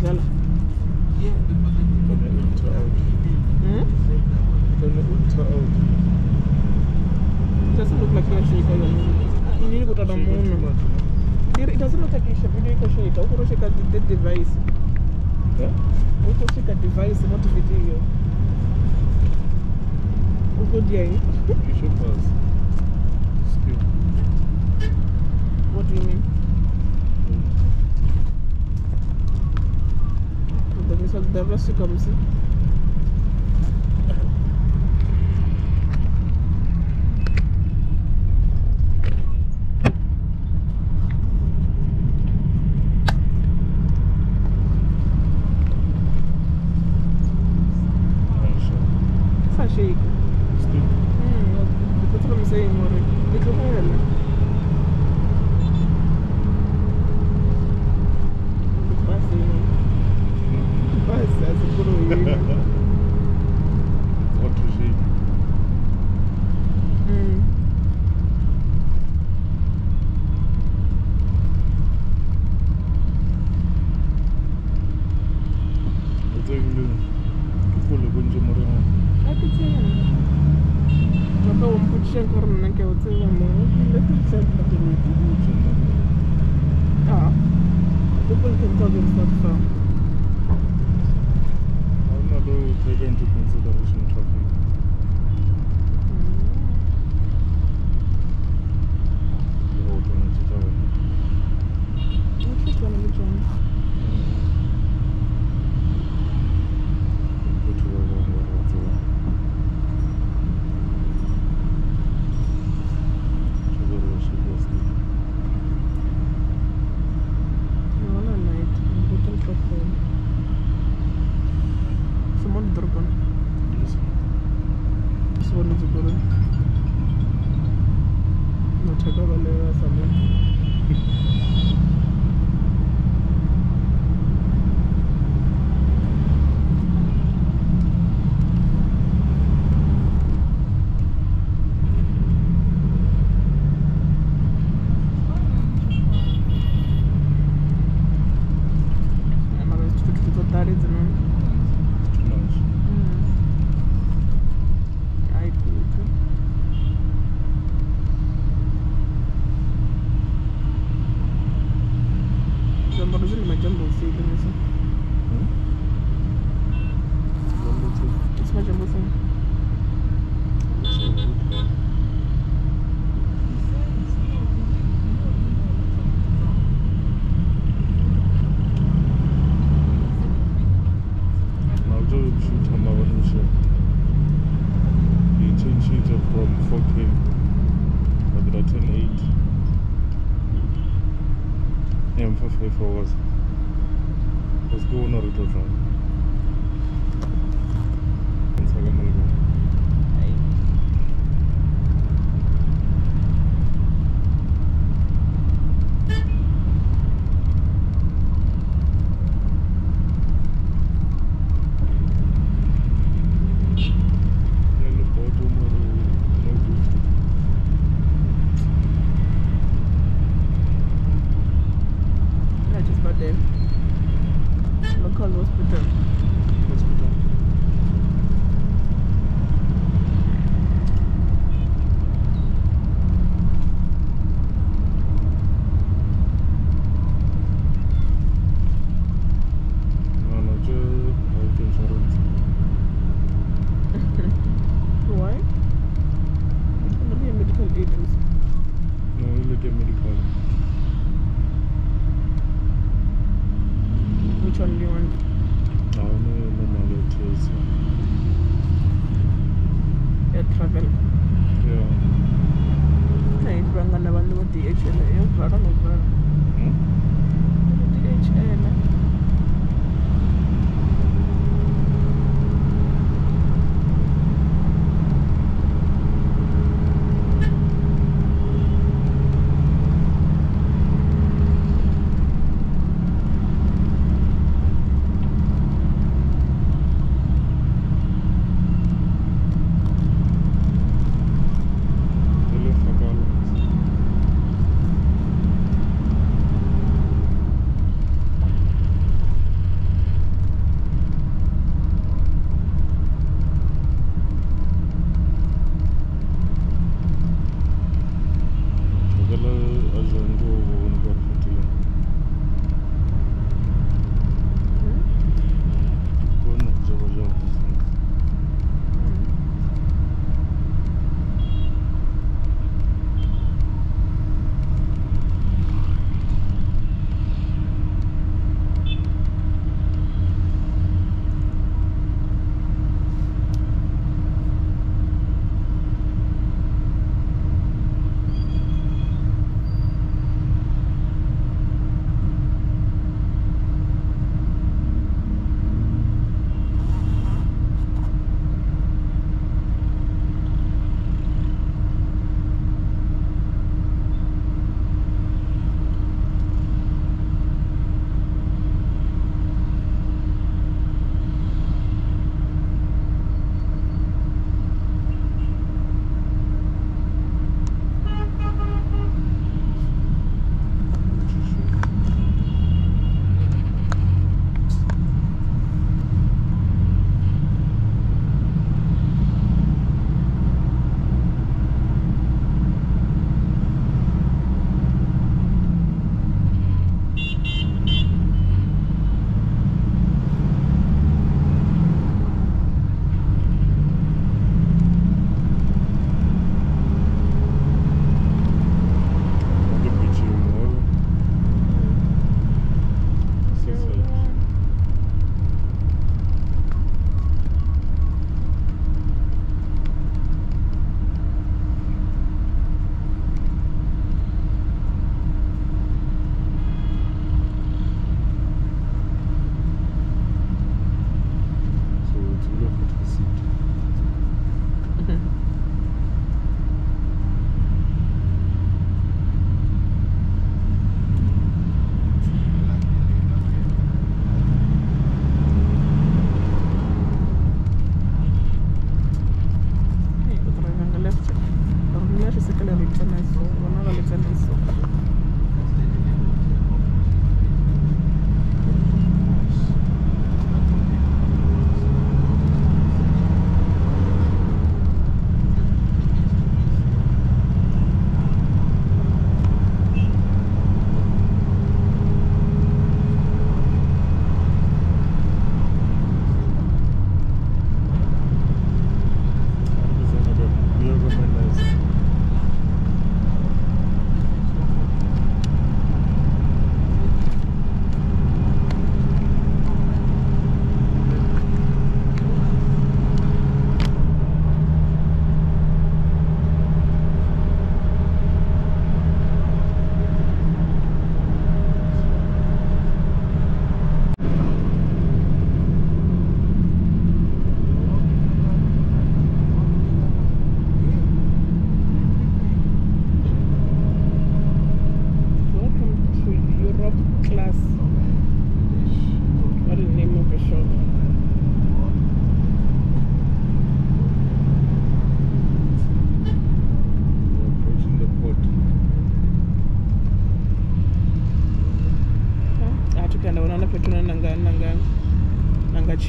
Gala? Yeah, von der Unterhaut. Hm? Von der Unterhaut. It doesn't look like you're shaking it. You need to go to the moon. It doesn't look like you're shaking it. You're shaking it. That device. Yeah? You're shaking a device, not video. You're shaking it. You should pass. Still. What do you mean? The rest you come see.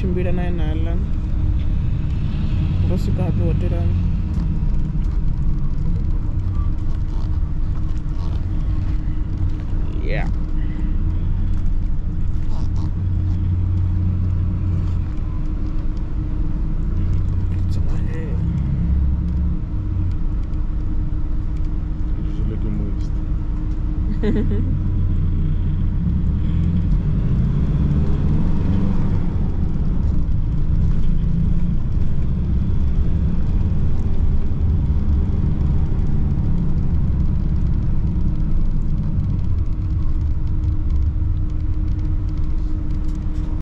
Chimbira na inala ngosika hapo hotela yeah